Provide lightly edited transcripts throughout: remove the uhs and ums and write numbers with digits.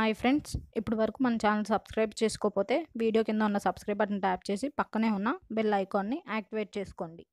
Hi friends इप्पటి వరకు मन channel subscribe చేసుకోకపోతే వీడియో కింద ఉన్న సబ్స్క్రైబ్ బటన్ ట్యాప్ చేసి పక్కనే ఉన్న బెల్ ఐకాన్ ని యాక్టివేట్ చేసుకోండి।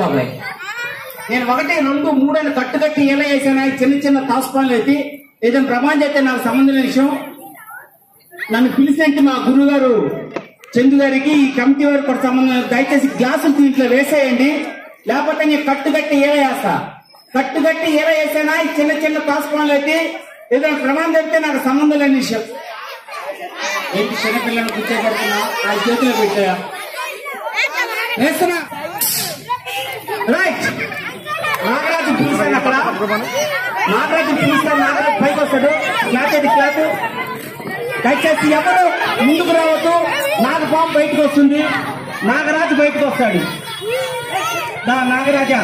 బాబాయ్ నేను 1 2 3 అని కట్టుకట్టి ఏల చేశాను చిన్న చిన్న తాస్పాన్లు అయితే ఏదైనా ప్రమాణం చేస్తే నాకు సంబంధం లేని విషయం నన్ను పిలిచేంటి మా గురుగారు చందు గారికి ఈ కమిటీ వారికి కొంత సంబంధం దయచేసి గ్లాసులు దీంట్లో వేసేయండి లేకపోతే నేను కట్టుకట్టి ఏల చేస్తా కట్టుకట్టి ఏల చేశాను చిన్న చిన్న తాస్పాన్లు అయితే ఏదైనా ప్రమాణం చేస్తే నాకు సంబంధం లేని విషయం ఏంటి చిన్న పిల్లలు కూర్చోబెడుతున్నా ఆ చేతిలో పెట్టా వేస్తున్నా రైట్ నాగరాజు పిలుస్తాను అక్కడ నాగరాజు పిలుస్తాను నాగరాజు పైకి వస్తాడు క్లాత్ అది క్లాత్ దయచేసి ఎవరు ముందుకు రావద్దు నాగబాబు బయటకు వస్తుంది నాగరాజు బయటకు వస్తాడు నాగరాజా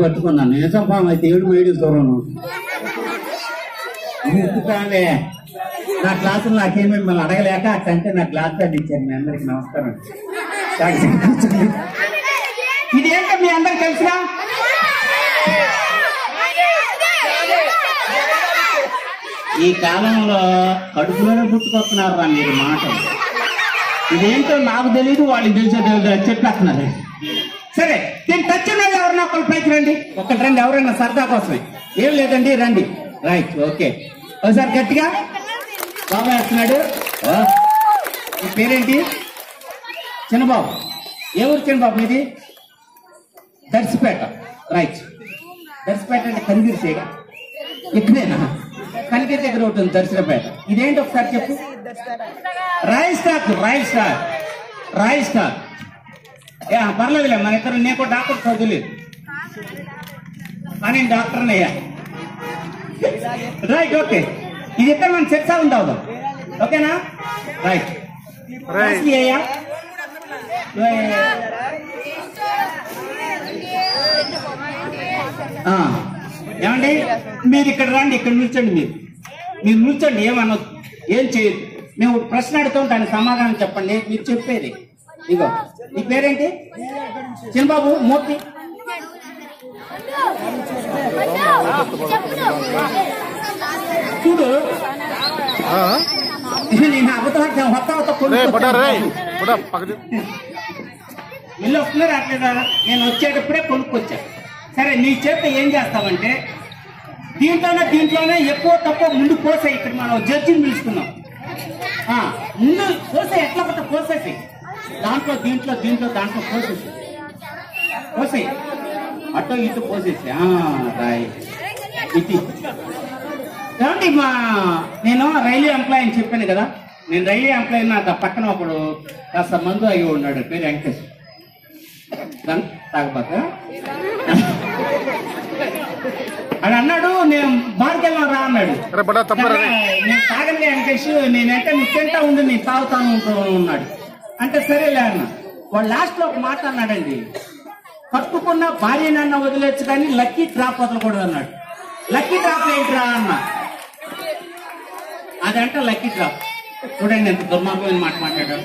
పట్టుకున్నా నిజం పాము అయితే 7 దూరం ఎందుకంటే నా క్లాసులు నాకేమి మిమ్మల్ని అడగలేక అట్లంటే నా క్లాస్ కార్డు ఇచ్చారు మీ అందరికి నమస్కారం ఇదేంట మీ అందరికి తెలుసురా ఈ కాలంలో కడుపులోనే పుట్టుకొస్తున్నారు రా మీరు మాటలు ఇదేంటో నాకు తెలియదు వాళ్ళకి తెలిసే చెప్పేస్తున్నారు సరే నేను టచ్ ఉన్న ఎవరన్నా ఒకళ్ళు పైకి రండి ఒకటి రండి ఎవరైనా సరదా కోసమే ఏం లేదండి రండి రైట్ ఓకే ఒకసారి గట్టిగా బాబాయ్ వస్తున్నాడు మీ పేరేంటి చిన్నబాబు ఏ ఊరు చిన్నబాబు మీది దర్శిపేట రైట్ దర్శిపేట అంటే కనిగిరి సేగ ఇక్కడేనా కనిగిరి దగ్గర ఒకటి ఉంది దర్శిపేట ఇదేంటి ఒకసారి చెప్పు రాయల్ స్టార్ పర్లేదులే మన ఇద్దరు నీకు డాక్టర్ చదువులేదు అని డాక్టర్ని అయ్యా రైట్ ఓకే ఇది ఇద్దరు మనం చర్చ ఉందావు ఓకేనా రైట్ అయ్యా ఏమండి మీరు ఇక్కడ రండి ఇక్కడ నిల్చండి మీరు నిల్చండి ఏమనొద్దు ఏం చేయదు మేము ప్రశ్న అడుగుతాం దానికి సమాధానం చెప్పండి మీరు చెప్పేది ఇగో నీ పేరేంటి చిన్నబాబు మూర్తి చూడు నేను అబద్ధం ఇల్లు వస్తున్నారు అట్లేదా నేను వచ్చేటప్పుడే కొనుక్కొచ్చా సరే నీ చేత ఏం చేస్తామంటే దీంట్లోనే ఎక్కువ తక్కువ ముందు కోసే ఇక్కడ మనం జడ్జిని పిలుచుకున్నాం ముందు కోసే ఎట్లా పట్ట కోసేసి దాంట్లో పోసేసి పోసే అటో ఇటు పోసేసి కాబట్టి మా నేను రైల్వే ఎంప్లాయీ అని చెప్పాను కదా నేను రైల్వే ఎంప్లాయీ నాకు పక్కన ఒకడు కాస్త మందు అయ్యి ఉన్నాడు పేరు వెంకటేష్ తాగబాక अरे बड़ा तपरा तागने अंकेश नी ताता अंत सर लास्ट पट्टुकुन्न भार्य वदिलेच्चु कानी लक्की ड्राप वदलकूडदन्ना लक्की ड्राप एंट्रा अन्ना अदंट लक्की ड्राप चूडंडी एंत दुर्मार्गमैन माट माट्लाडारु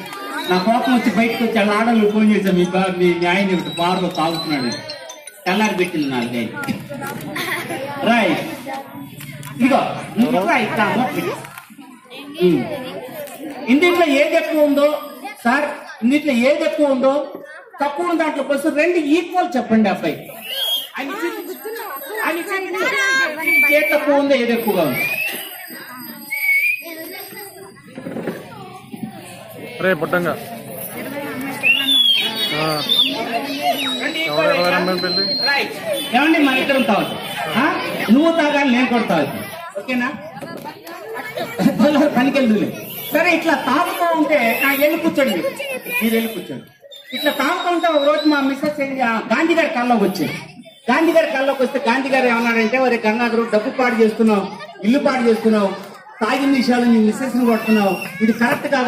ना कोपं वच्ची बयटिकि वच्ची आडलु फोन चेसा मी बाबु मी न्यायनि ओकटि बार्लो तागुतुन्नाडु तल्लारि पेट्टिंदि नालुगै राइट इगो नुरा इट्टा मोट्टि इंदिंट्लो एदि एक्कुव उंदो सार इंदिंट्लो एदि एक्कुव उंदो तक दाँटे रेंडु ईक्वल चेप्पंडि अब्बाई मन इधर तागा ने ओकेना पనికి सर इला तापता उच्चो इला तापता मिसेस गांधी गारी कल्ला वे गांधी गारी कल्ला गांधी गारे गंगाधर डब्बू पाड़े इल्लू पाड़े तागे विषया मिसेस इध करेक्ट का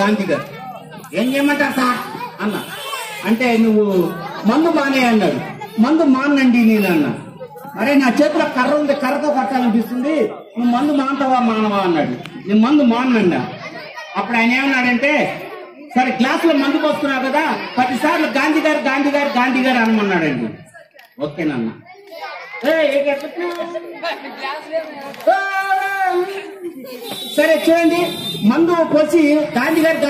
गांधी गारेमंटार सार अना अंटे मंद बाने मंद मानी नीन अरे ना चत कर्र कर्रतो कटाली मंद मानवा मानवा नी मंद मान अब आये सर क्लास मंद पोस्तना कदा पद सार गांधी गार गांधी गार गांधी गार अमन ओके सर चूँ मंद पोसी गांधी गार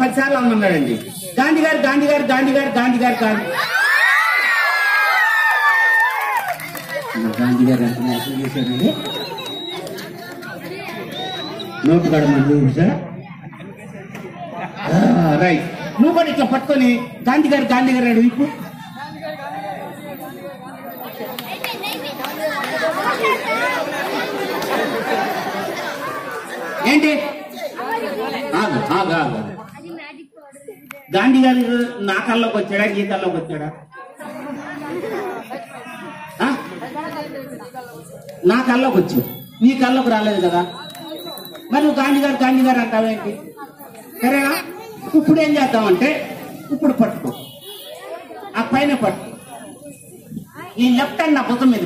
पद सार अमना गांधी गार गांधी गार गांधी गार गांधी गार गांधी गार नोट कर रईट ना इला पटनी गांधी गार गांधी गार ना कल्ला गीता ना कल्ला नी कल्ला रे कदा मैं गांधी गार अंटावे सरेना इपड़ेम चाहे इपड़ पट्टो आ पैन पट्टो नी लफ्ट हैंड ना भुजम मीद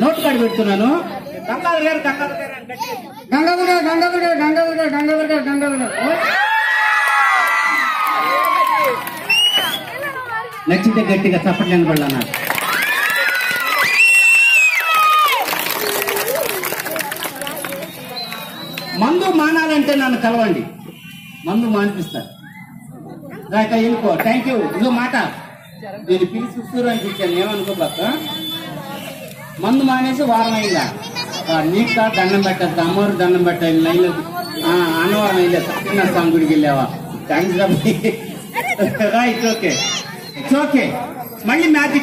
नोट कार्ड गंगाधर गंगाधर गंगाधर गंगाधर गंगाधर गंगाधर नचते गट्टिगा चपट्टु विनपडालना मंदू मानाले ना कलवंडी मंदू मानको थैंक यू इनोट नीन पीलो मंद माने वारमेगा नीट दंडम पटेस्ता अम्मवर दंडम पटे अन्नवर सत्यनारायण गुड़केवा थैंक्स ओके ओके मल्ली मैजिक।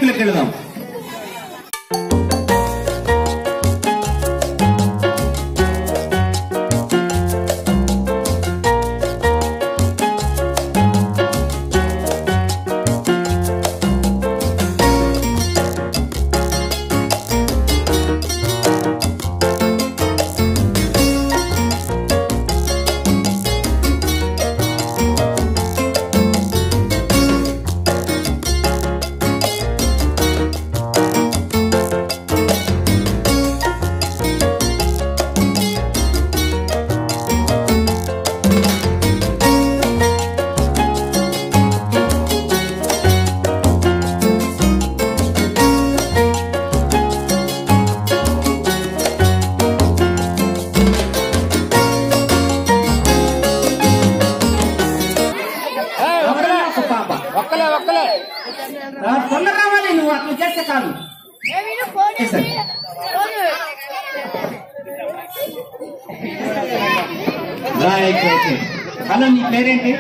హలో నీ పేరేంటి?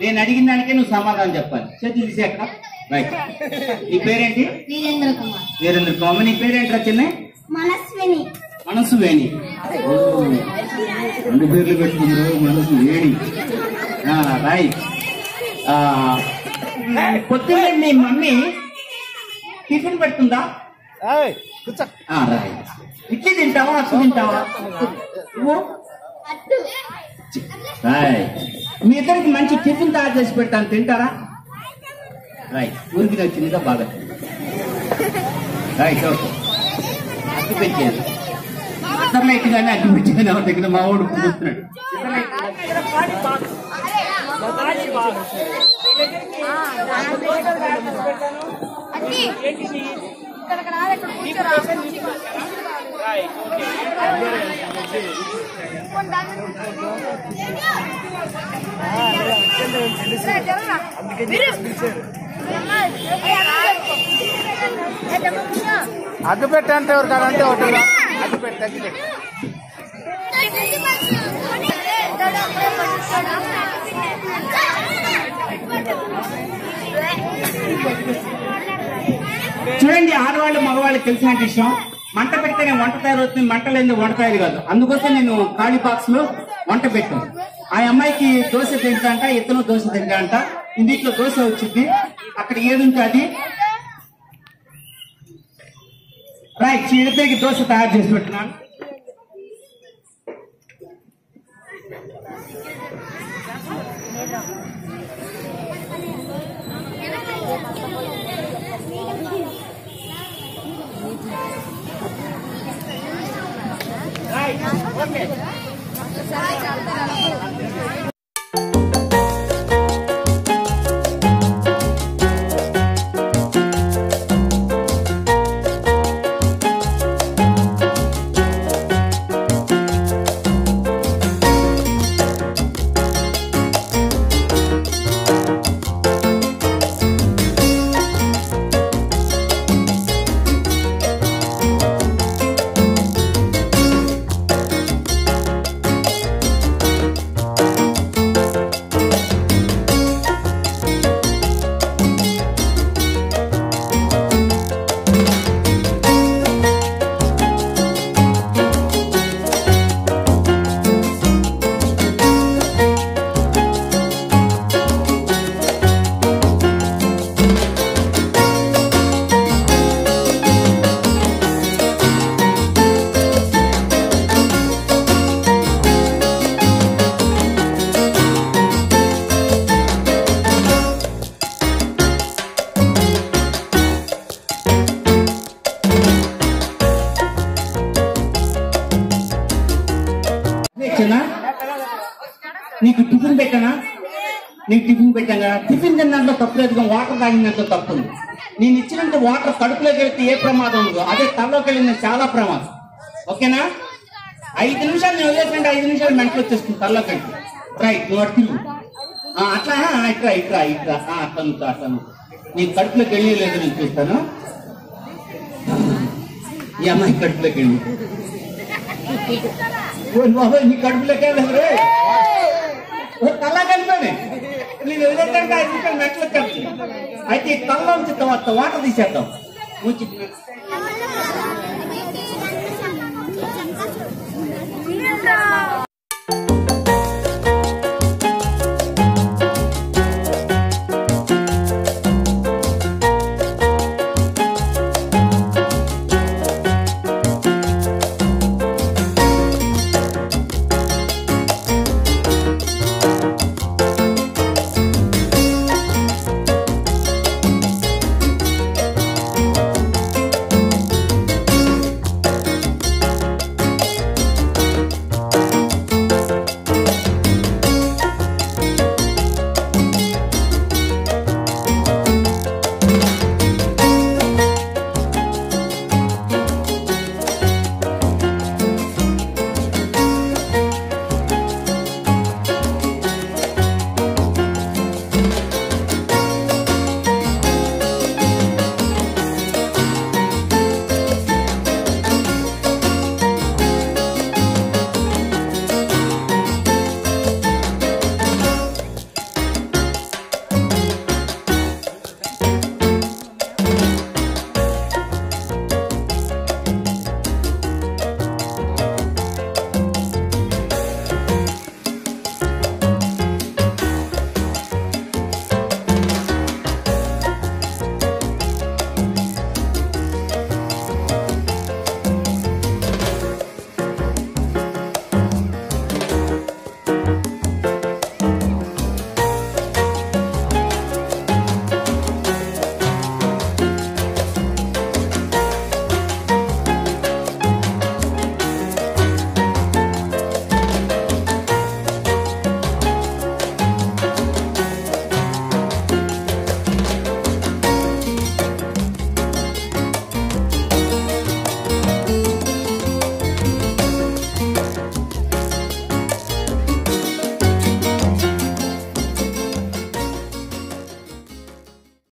నేను అడిగిన దానికి నువ్వు సమాధానం చెప్పాలి. చేతి తీసేక రైట్. నీ పేరేంటి? వీరేంద్ర కుమార్. వీరేంద్ర కుమార్ నీ పేరేంట్రా చిన్న? మనస్విని. మనస్విని. రెండు పేర్లు పెట్టుకున్నావు మనస్విని. ఆ రైట్. ఆ పొద్దున్నే మీ మమ్మీ టిఫిన్ పెడుతుందా? इतनी तिंटावा असू तिंटावा मी इधर मंची टिफिन तैयार चेसी पेडतानु तिंटारा राइट ऊरिकि नच्चिनदा बागा राइट ओके अट्टु पेंचानु అందర్లో ఇట్లానే అట్టు పెట్టాను ఎవరి దగ్గర మావాడు కూర్చున్నాడు అగ్గుపెట్ట అంటే ఎవరు కాదంటే ఒకటి అగ్గుపెట్ట తగ్గిలే చూడండి ఆడవాళ్ళు మగవాళ్ళు తెలిసిన విషయం మంట పెడితేనే వంట తయారవుతుంది మంట లేని వంట తయారు కాదు అందుకోసం నేను ఖాళీ బాక్స్ లో వంట పెట్టాను ఆ అమ్మాయికి దోశ తింటాంట ఇతను దోశ తింటాంట ఇంట్లో దోశ వచ్చింది అక్కడ ఏదుంటే అది రైట్ చీడపేకి దోశ తయారు చేసి పెట్టినాను ओके सारे चलता रहो। नीक टिफिन पेटना नी टिफिन टिफिन तिंद तपे वाटर तागेंट तपू नीचे वाटर कड़पे ये प्रमादम अदे तल्ल चाला प्रमादम ओकेना निम्स निम्स मेंटल तल्ल रईट अट्ला इट्रा इट्रा इट्रा अट्ला नी कड़पे चूस्ता अम्मा कड़पे बाबा नी कड़पे तला कल वाटर तीस मुझे